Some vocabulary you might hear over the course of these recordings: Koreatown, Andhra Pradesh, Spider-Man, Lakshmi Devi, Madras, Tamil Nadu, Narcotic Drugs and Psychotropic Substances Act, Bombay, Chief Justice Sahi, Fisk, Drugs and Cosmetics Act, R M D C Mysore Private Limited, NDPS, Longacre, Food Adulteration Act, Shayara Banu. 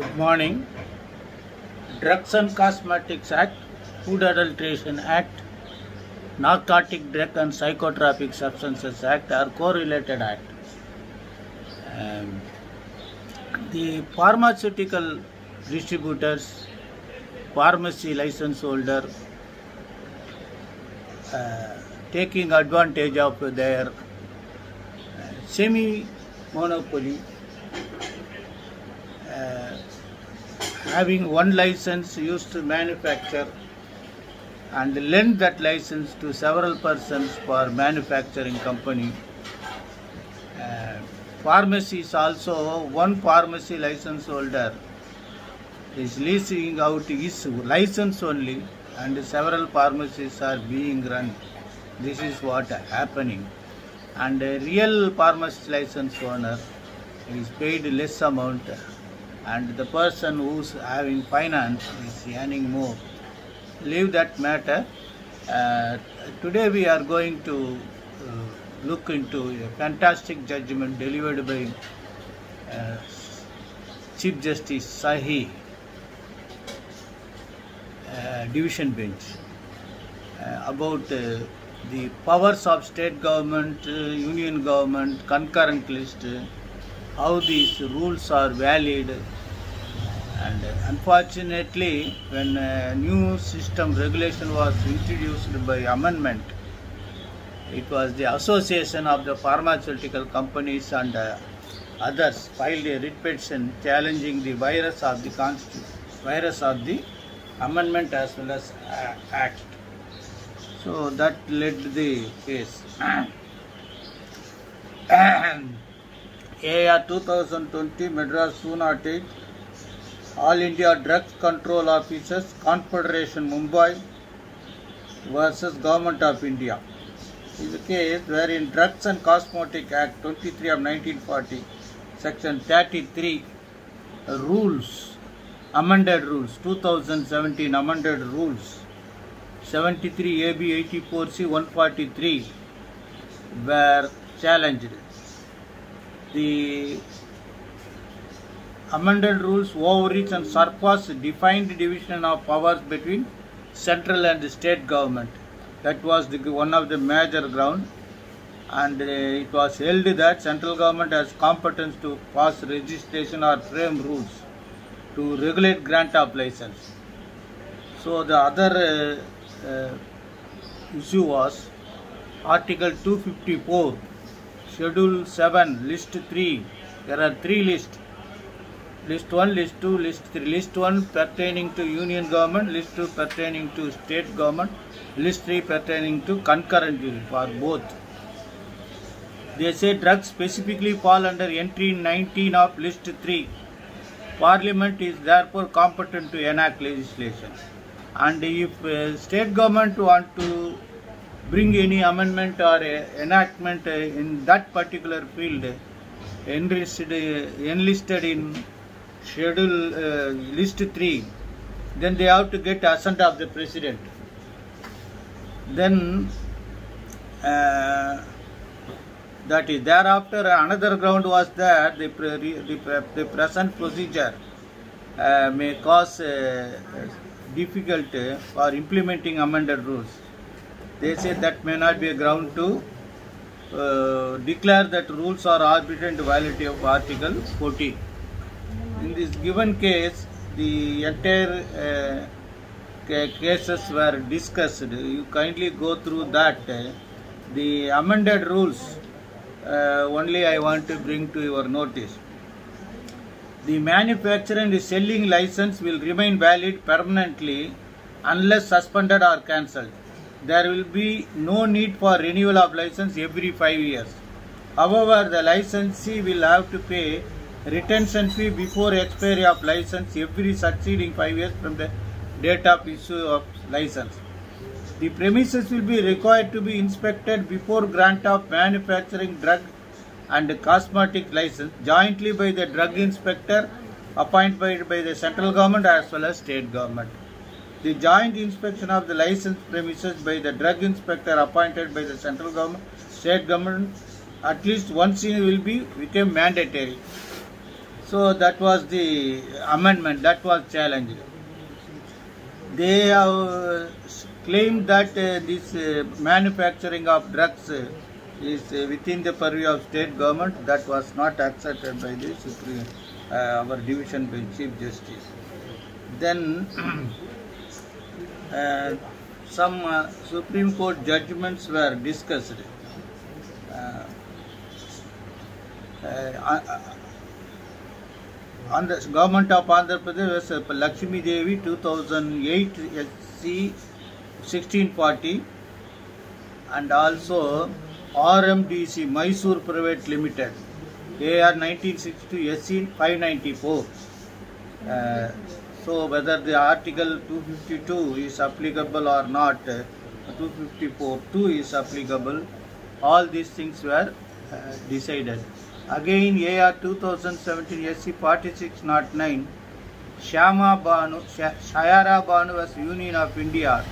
Good morning. Drugs and Cosmetics Act, Food Adulteration Act, Narcotic Drugs and Psychotropic Substances Act are correlated acts. The pharmaceutical distributors, pharmacy license holder, taking advantage of their semi-monopoly, having one license used to manufacture and lend that license to several persons for manufacturing company. Pharmacies also, one pharmacy license holder is leasing out his license only, and several pharmacies are being run. This is what happening, and a real pharmacy license owner is paid less amount, and the person who's having finance is earning more. Leave that matter. Today we are going to look into a fantastic judgment delivered by Chief Justice Sahi, Division Bench, about the powers of state government, union government, concurrent list, how these rules are valid. And unfortunately, when a new system regulation was introduced by amendment, it was the Association of the Pharmaceutical Companies and others filed a writ petition challenging the virus of the amendment as well as act. So that led the case. AR 2020 Madras 208, All India Drug Control Officers Confederation Mumbai versus Government of India is a case wherein Drugs and Cosmetic Act 23 of 1940, Section 33 rules, amended rules, 2017 amended rules, 73 AB 84 C 143 were challenged. The amended rules overreach and surpass defined division of powers between central and state government. That was one of the major ground, and it was held that central government has competence to pass registration or frame rules to regulate grant of license. So the other issue was Article 254, Schedule 7, List 3. There are three lists: List 1, List 2, List 3. List 1 pertaining to union government, List 2 pertaining to state government, List 3 pertaining to concurrent unit for both. They say drugs specifically fall under entry 19 of List 3. Parliament is therefore competent to enact legislation. And if state government want to bring any amendment or enactment in that particular field, enlisted in Schedule List 3, then they have to get assent of the President. Then that is thereafter. Another ground was that the present procedure may cause difficult for implementing amended rules. They say that may not be a ground to declare that rules are arbitrary and violative of Article 40. In this given case, the entire cases were discussed. You kindly go through that. The amended rules only I want to bring to your notice. The manufacturing and selling license will remain valid permanently unless suspended or cancelled. There will be no need for renewal of license every 5 years. However, the licensee will have to pay retention fee before expiry of license every succeeding 5 years from the date of issue of license. The premises will be required to be inspected before grant of manufacturing drug and cosmetic license jointly by the drug inspector appointed by the central government as well as state government. The joint inspection of the licensed premises by the drug inspector appointed by the central government, state government, at least once will become mandatory. So that was the amendment that was challenged. They have claimed that this manufacturing of drugs is within the purview of state government. That was not accepted by the Supreme, our division bench Chief Justice. Then some Supreme Court judgments were discussed. The government of Andhra Pradesh was Lakshmi Devi 2008 SC 1640 and also RMDC Mysore Private Limited AR 1962 SC 594. So whether the article 252 is applicable or not, 254(2) is applicable, all these things were decided. Again, AR 2017 SC 4609, Shayara Banu was Union of India,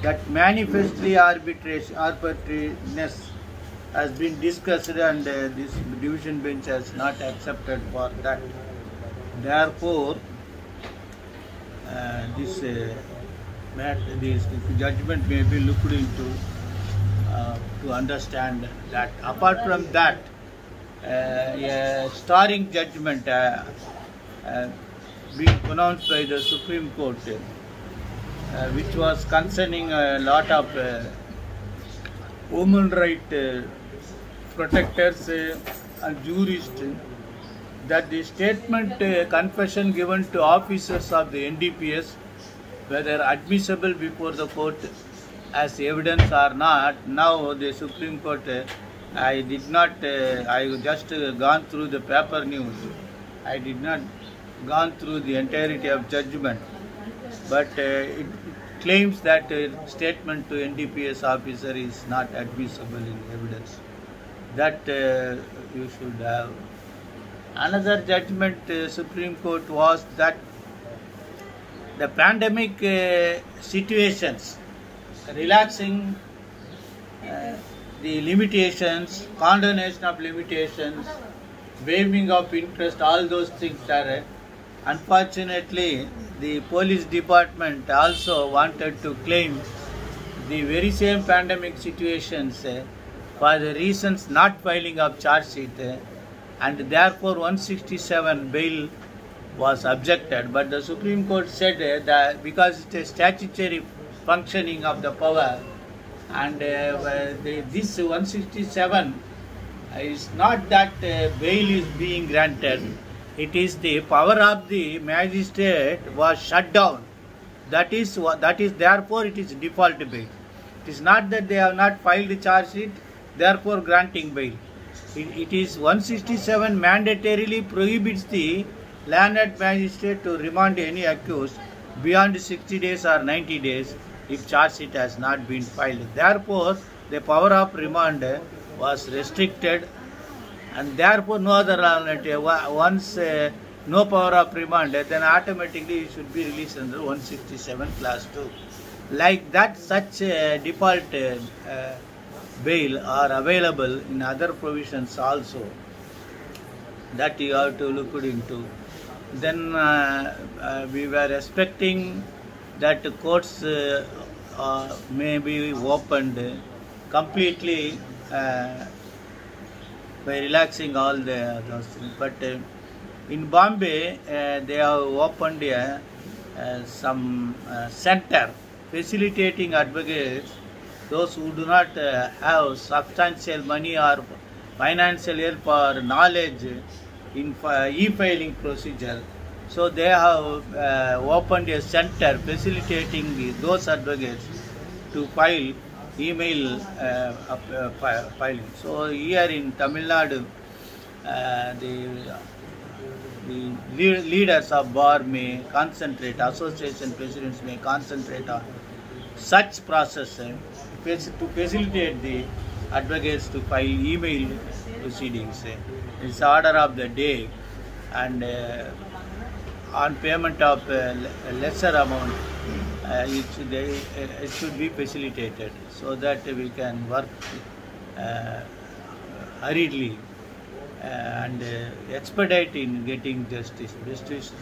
that manifestly arbitrariness has been discussed and this division bench has not accepted for that. Therefore, this judgment may be looked into to understand that. Apart from that, a starring judgment being pronounced by the Supreme Court, which was concerning a lot of women right protectors and jurists, that the statement confession given to officers of the NDPS, whether admissible before the court as evidence or not. Now the Supreme Court, I did not, I just gone through the paper news. I did not gone through the entirety of judgment. But it claims that statement to NDPS officer is not admissible in evidence. That you should have. Another judgment Supreme Court was that the pandemic situations, relaxing the limitations, condonation of limitations, waiving of interest, all those things are. Unfortunately, the police department also wanted to claim the very same pandemic situations for the reasons not filing of charge sheet, and therefore 167 bail was objected. But the Supreme Court said that because it is statutory functioning of the power, and this 167 is not that bail is being granted, it is the power of the magistrate was shut down. That is therefore it is default bail. It is not that they have not filed the charge sheet, therefore granting bail. It is 167 mandatorily prohibits the learned magistrate to remand any accused beyond 60 days or 90 days if charge sheet has not been filed. Therefore, the power of remand was restricted, and therefore no other alternative. Once no power of remand, then automatically you should be released under 167 class 2. Like that, such default bail are available in other provisions also. That you have to look into. Then we were expecting that the courts may be opened completely by relaxing all those things. But in Bombay, they have opened some center facilitating advocates, those who do not have substantial money or financial help or knowledge in e-filing procedure. So they have opened a center facilitating those advocates to file email filing. So here in Tamil Nadu, the leaders of bar may concentrate, association presidents may concentrate on such process to facilitate the advocates to file email proceedings. It's order of the day, and on payment of lesser amount, it should be facilitated so that we can work hurriedly and expedite in getting justice. Justice